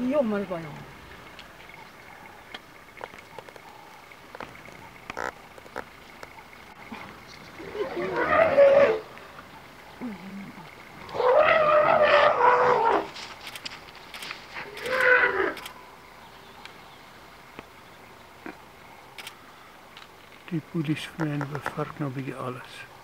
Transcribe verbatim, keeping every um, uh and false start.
이 엄마를 봐요. Die poelies vernemen, we varken op je alles.